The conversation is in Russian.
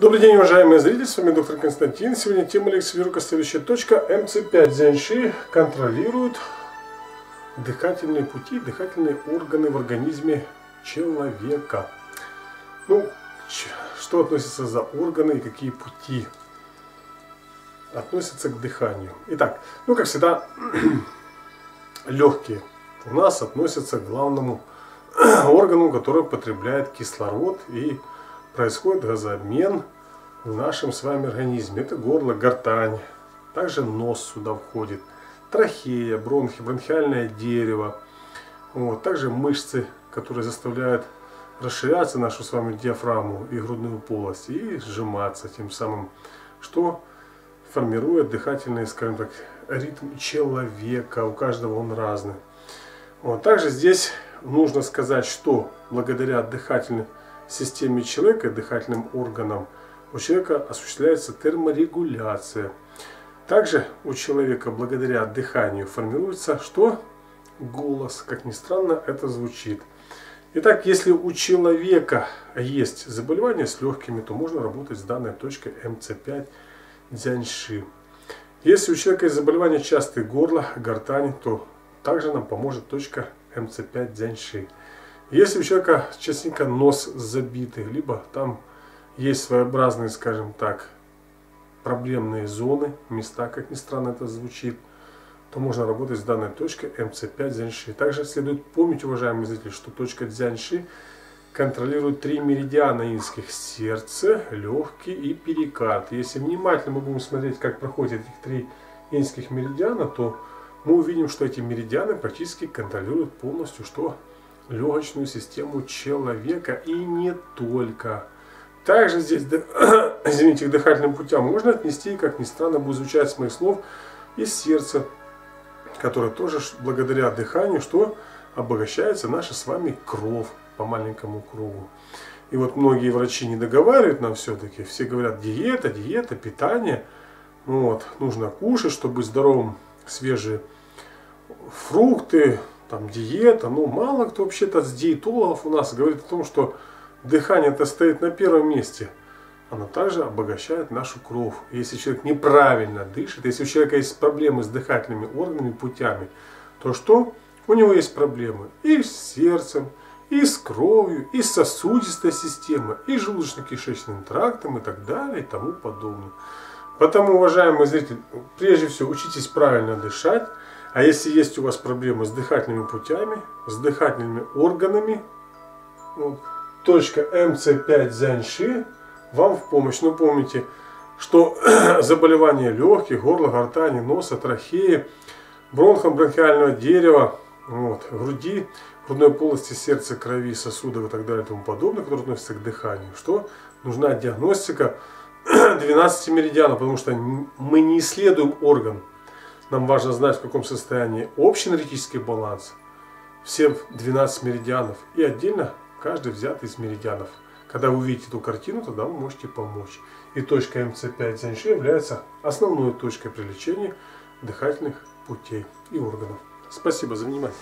Добрый день, уважаемые зрители, с вами доктор Константин. Сегодня тема лекции Верука следующая точка. МЦ5 Зеньши контролирует дыхательные пути, дыхательные органы в организме человека. Ну, что относится за органы и какие пути относятся к дыханию. Итак, ну как всегда, легкие у нас относятся к главному органу, который потребляет кислород и происходит газообмен в нашем с вами организме. Это горло, гортань. Также нос сюда входит. Трахея, бронхи, бронхиальное дерево. Вот. Также мышцы, которые заставляют расширяться нашу с вами диафрагму и грудную полость. И сжиматься тем самым, что формирует дыхательный, скажем так, ритм человека. У каждого он разный. Вот. Также здесь нужно сказать, что благодаря дыхательной системе человека, дыхательным органам, у человека осуществляется терморегуляция. Также у человека благодаря дыханию формируется что? Голос. Как ни странно, это звучит. Итак, если у человека есть заболевание с легкими, то можно работать с данной точкой МЦ5 Дзяньши. Если у человека есть заболевание частые горла, гортани, то также нам поможет точка МЦ5 Дзяньши. Если у человека частенько нос забитый, либо там есть своеобразные, скажем так, проблемные зоны, места, как ни странно это звучит, то можно работать с данной точкой МЦ5 Дзяньши. Также следует помнить, уважаемые зрители, что точка Дзяньши контролирует 3 меридиана инских: сердце, легкие и перикард. Если внимательно мы будем смотреть, как проходят эти 3 инских меридиана, то мы увидим, что эти меридианы практически контролируют полностью что? Легочную систему человека и не только. Также здесь, извините, к дыхательным путям можно отнести, как ни странно будет звучать с моих слов, и сердце, которое тоже благодаря дыханию, что обогащается наша с вами кровь по маленькому кругу. И вот многие врачи не договаривают нам все-таки, все говорят диета, диета, питание, вот, нужно кушать, чтобы быть здоровым, свежие фрукты, там диета, но мало кто вообще-то с диетологов у нас говорит о том, что дыхание-то стоит на первом месте. Оно также обогащает нашу кровь. Если человек неправильно дышит, если у человека есть проблемы с дыхательными органами, путями, то что? У него есть проблемы и с сердцем, и с кровью, и с сосудистой системой, и желудочно-кишечным трактом, и так далее, и тому подобное. Потому, уважаемые зрители, прежде всего учитесь правильно дышать. А если есть у вас проблемы с дыхательными путями, с дыхательными органами, вот, точка МЦ5 Дзяньши вам в помощь. Но помните, что заболевания легких, горла, гортани, носа, трахеи, бронхов, бронхиального дерева, вот, груди, грудной полости, сердца, крови, сосудов и так далее и тому подобное, которые относятся к дыханию, что нужна диагностика 12 меридианов, потому что мы не исследуем орган. Нам важно знать, в каком состоянии общий энергетический баланс, все 12 меридианов и отдельно каждый взятый из меридианов. Когда вы увидите эту картину, тогда вы можете помочь. И точка МЦ5 Дзяньши является основной точкой при лечении дыхательных путей и органов. Спасибо за внимание.